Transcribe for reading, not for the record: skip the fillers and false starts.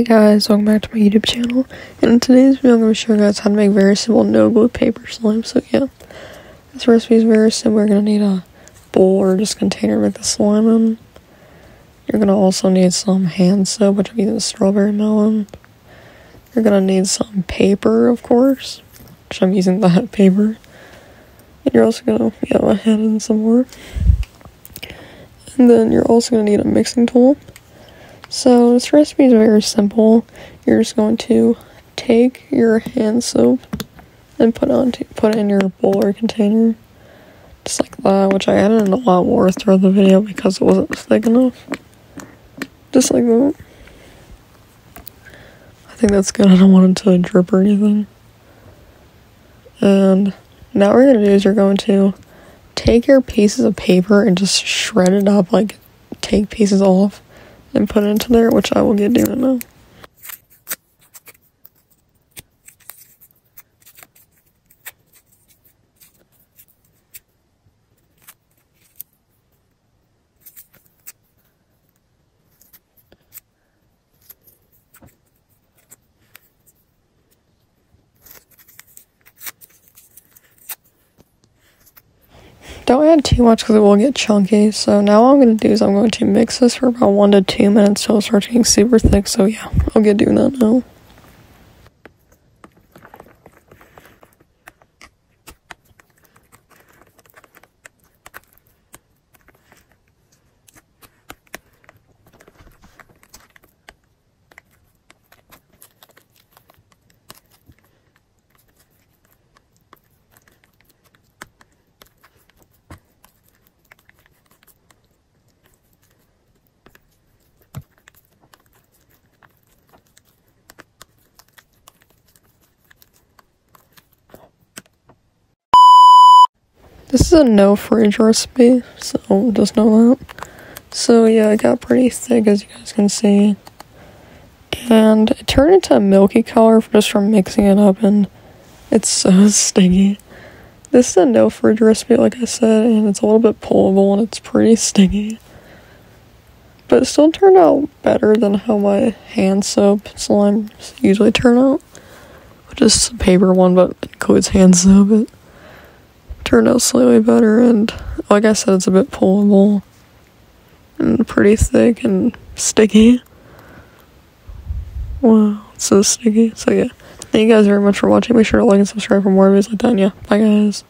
Hey guys, welcome back to my YouTube channel, and in today's video I'm going to show you guys how to make very simple no glue paper slime. So yeah, this recipe is very simple. You're going to need a bowl or just container with the slime in. You're going to also need some hand soap, which I'm using strawberry melon. You're going to need some paper, of course, which I'm using that paper. And you're also going to, go ahead and some more. And then you're also going to need a mixing tool. So this recipe is very simple. You're just going to take your hand soap and put it in your bowl or container, just like that. Which I added in a lot more throughout the video because it wasn't thick enough. Just like that. I think that's good. I don't want it to drip or anything. And now what we're gonna do is you're going to take your pieces of paper and just shred it up, like take pieces off and put it into there, which I will get doing now. Don't add too much because it will get chunky. So now what I'm going to do is I'm going to mix this for about 1 to 2 minutes till it starts getting super thick. So yeah, I'll get doing that now. This is a no fridge recipe, so just know that. So yeah, it got pretty thick as you guys can see. And it turned into a milky color just from mixing it up, and it's so sticky. This is a no fridge recipe, like I said, and it's a little bit pullable and it's pretty sticky. But it still turned out better than how my hand soap slime usually turn out. Which is a paper one, but it includes hand soap. Turned out slightly better, and like I said, it's a bit pullable and pretty thick and sticky. Wow, it's so sticky. So yeah, thank you guys very much for watching. Make sure to like and subscribe for more videos like that. And yeah, bye guys.